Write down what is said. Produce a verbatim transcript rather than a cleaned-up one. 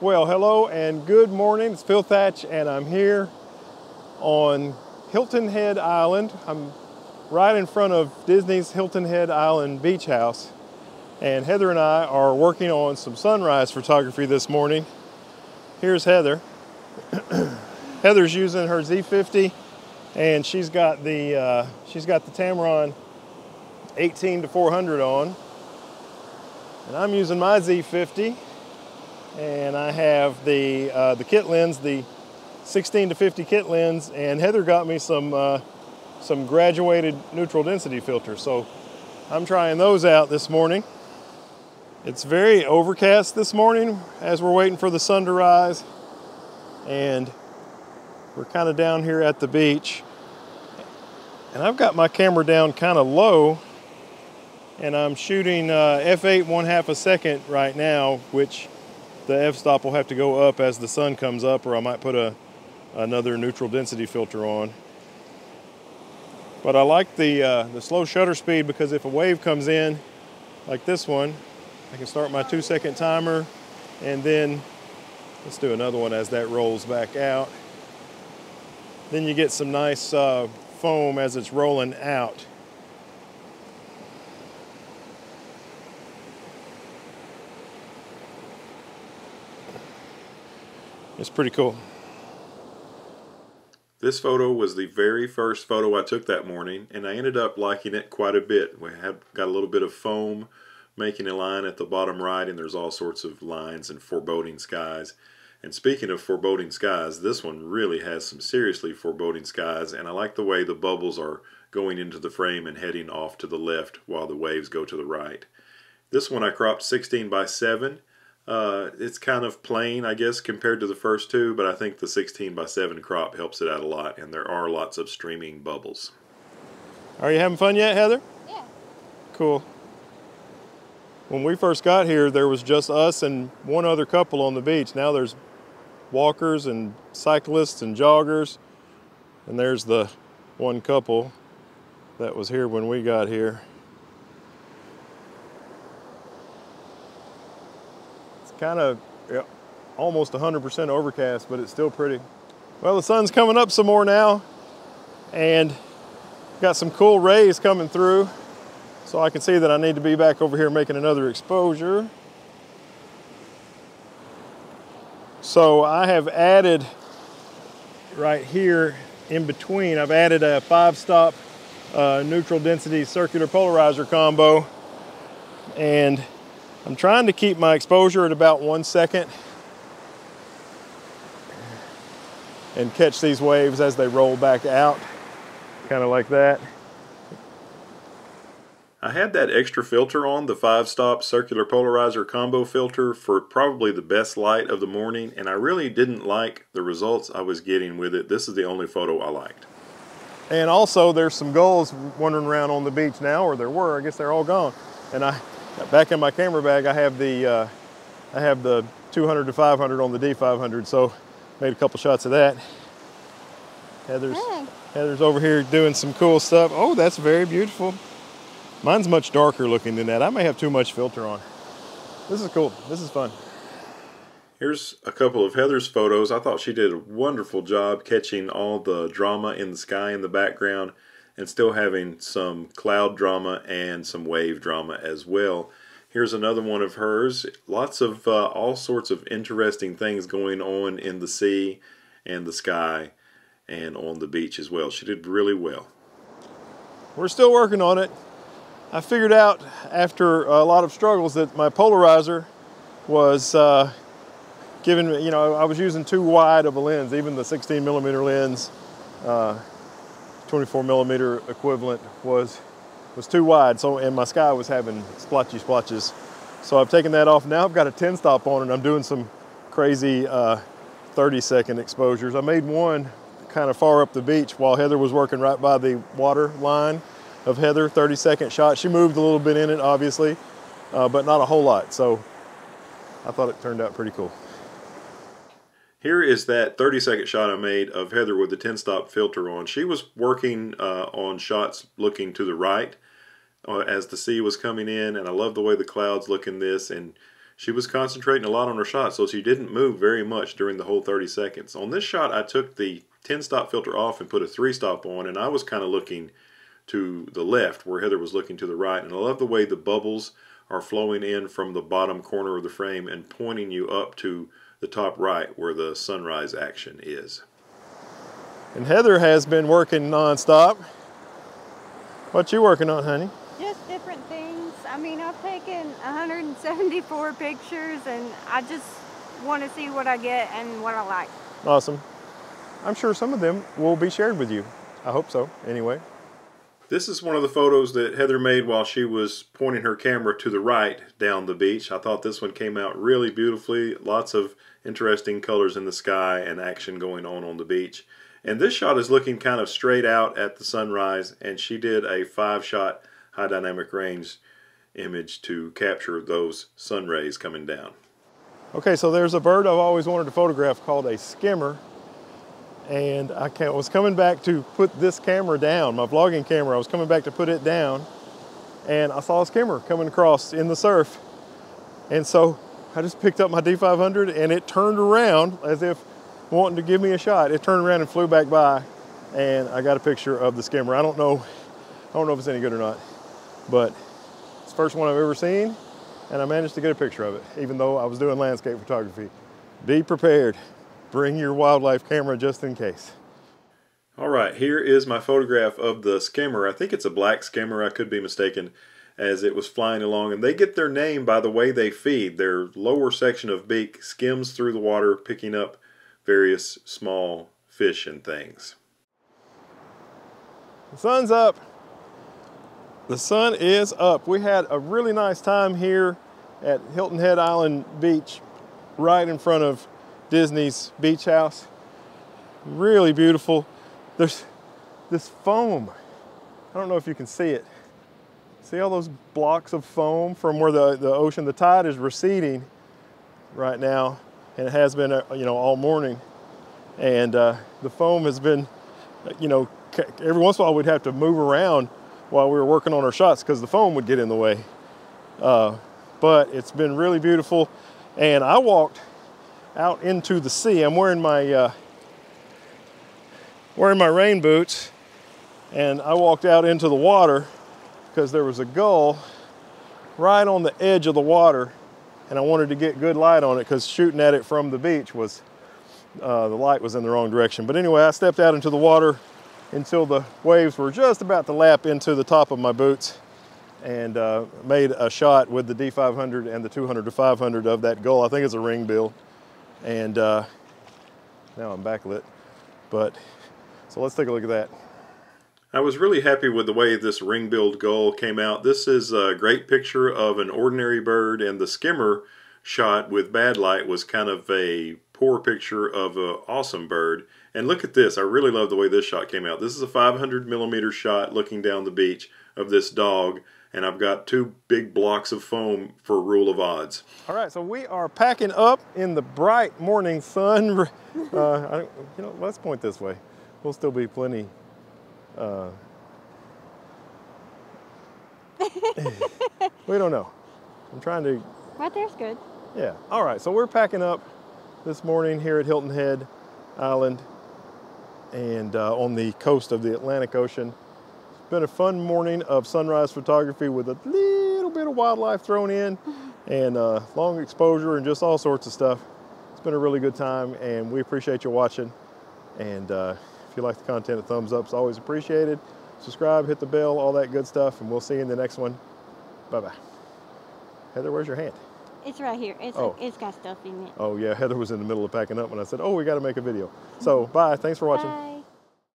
Well, hello and good morning. It's Phil Thach and I'm here on Hilton Head Island. I'm right in front of Disney's Hilton Head Island beach house. And Heather and I are working on some sunrise photography this morning. Here's Heather. Heather's using her Z fifty and she's got the uh, she's got the Tamron eighteen to four hundred on. And I'm using my Z fifty and I have the uh, the kit lens, the sixteen to fifty kit lens, and Heather got me some uh, some graduated neutral density filters. So I'm trying those out this morning. It's very overcast this morning as we're waiting for the sun to rise, and we're kind of down here at the beach. And I've got my camera down kind of low, and I'm shooting uh, f eight one half a second right now, which the f-stop will have to go up as the sun comes up, or I might put a another neutral density filter on. But I like the, uh, the slow shutter speed, because if a wave comes in, like this one, I can start my two second timer, and then let's do another one as that rolls back out. Then you get some nice uh, foam as it's rolling out. It's pretty cool. This photo was the very first photo I took that morning, and I ended up liking it quite a bit. We had got a little bit of foam making a line at the bottom right, and there's all sorts of lines and foreboding skies. And speaking of foreboding skies, this one really has some seriously foreboding skies, and I like the way the bubbles are going into the frame and heading off to the left while the waves go to the right. This one I cropped sixteen by seven. Uh, it's kind of plain, I guess, compared to the first two, but I think the sixteen by seven crop helps it out a lot, and there are lots of streaming bubbles. Are you having fun yet, Heather? Yeah. Cool. When we first got here, there was just us and one other couple on the beach. Now there's walkers and cyclists and joggers, and there's the one couple that was here when we got here. Kind of yeah, almost one hundred percent overcast, but it's still pretty. Well, the sun's coming up some more now, and got some cool rays coming through, so I can see that I need to be back over here making another exposure. So I have added right here in between, I've added a five-stop uh, neutral density circular polarizer combo, and I'm trying to keep my exposure at about one second and catch these waves as they roll back out, kind of like that. I had that extra filter on, the five-stop circular polarizer combo filter, for probably the best light of the morning, and I really didn't like the results I was getting with it. This is the only photo I liked. And also there's some gulls wandering around on the beach now, or there were, I guess they're all gone. And I Back in my camera bag, I have the uh, I have the two hundred to five hundred on the D five hundred, so made a couple shots of that. Heather's hey. Heather's over here doing some cool stuff. Oh, that's very beautiful. Mine's much darker looking than that. I may have too much filter on. This is cool. This is fun. Here's a couple of Heather's photos. I thought she did a wonderful job catching all the drama in the sky in the background, and still having some cloud drama and some wave drama as well. Here's another one of hers. Lots of uh, all sorts of interesting things going on in the sea and the sky and on the beach as well. She did really well. We're still working on it. I figured out after a lot of struggles that my polarizer was uh, giving me, you know, I was using too wide of a lens, even the sixteen millimeter lens. Uh, twenty-four millimeter equivalent was was too wide, so and my sky was having splotchy splotches. So I've taken that off. Now I've got a ten stop on, and I'm doing some crazy uh, thirty second exposures. I made one kind of far up the beach while Heather was working right by the water line of Heather, thirty second shot. She moved a little bit in it, obviously, uh, but not a whole lot. So I thought it turned out pretty cool. Here is that thirty second shot I made of Heather with the ten stop filter on. She was working uh, on shots looking to the right uh, as the sea was coming in, and I love the way the clouds look in this, and she was concentrating a lot on her shot, so she didn't move very much during the whole thirty seconds. On this shot, I took the ten stop filter off and put a three stop on, and I was kind of looking to the left where Heather was looking to the right. And I love the way the bubbles are flowing in from the bottom corner of the frame and pointing you up to the top right where the sunrise action is. And Heather has been working nonstop. What you working on, honey? Just different things. I mean, I've taken one hundred seventy-four pictures, and I just want to see what I get and what I like. Awesome. I'm sure some of them will be shared with you. I hope so, anyway. This is one of the photos that Heather made while she was pointing her camera to the right down the beach. I thought this one came out really beautifully. Lots of interesting colors in the sky and action going on on the beach. And this shot is looking kind of straight out at the sunrise, and she did a five shot high dynamic range image to capture those sun rays coming down. Okay, so there's a bird I've always wanted to photograph called a skimmer. And I was coming back to put this camera down, my vlogging camera, I was coming back to put it down, and I saw a skimmer coming across in the surf. And so I just picked up my D five hundred and it turned around as if wanting to give me a shot. It turned around and flew back by, and I got a picture of the skimmer. I don't know, I don't know if it's any good or not, but it's the first one I've ever seen, and I managed to get a picture of it, even though I was doing landscape photography. Be prepared. Bring your wildlife camera just in case. All right, here is my photograph of the skimmer. I think it's a black skimmer, I could be mistaken, as it was flying along. And they get their name by the way they feed. Their lower section of beak skims through the water, picking up various small fish and things. The sun's up. The sun is up. We had a really nice time here at Hilton Head Island Beach, right in front of Disney's beach house. Really beautiful. There's this foam. I don't know if you can see it. See all those blocks of foam from where the, the ocean, the tide is receding right now, and it has been, you know, all morning. And uh, the foam has been, you know, every once in a while we'd have to move around while we were working on our shots because the foam would get in the way. Uh, but it's been really beautiful. And I walked out into the sea. I'm wearing my uh, wearing my rain boots, and I walked out into the water because there was a gull right on the edge of the water, and I wanted to get good light on it because shooting at it from the beach was uh, the light was in the wrong direction. But anyway, I stepped out into the water until the waves were just about to lap into the top of my boots, and uh, made a shot with the D five hundred and the two hundred to five hundred of that gull. I think it's a ringbill. And uh, now I'm backlit, but so let's take a look at that. I was really happy with the way this ring-billed gull came out. This is a great picture of an ordinary bird, and the skimmer shot with bad light was kind of a poor picture of an awesome bird. And look at this. I really love the way this shot came out. This is a five hundred millimeter shot looking down the beach of this dog, and I've got two big blocks of foam for rule of odds. All right, so we are packing up in the bright morning sun. Uh, I, you know, let's point this way. We'll still be plenty. Uh, we don't know. I'm trying to. Right there's good. Yeah. All right, so we're packing up this morning here at Hilton Head Island, and uh, on the coast of the Atlantic Ocean. Been a fun morning of sunrise photography with a little bit of wildlife thrown in, and uh, long exposure and just all sorts of stuff. It's been a really good time, and we appreciate you watching. And uh, if you like the content, a thumbs up is always appreciated. Subscribe, hit the bell, all that good stuff, and we'll see you in the next one. Bye-bye. Heather, where's your hand? It's right here. It's, oh. It's got stuff in it. Oh, yeah. Heather was in the middle of packing up when I said, oh, we got to make a video. So, bye. Thanks for watching. Bye.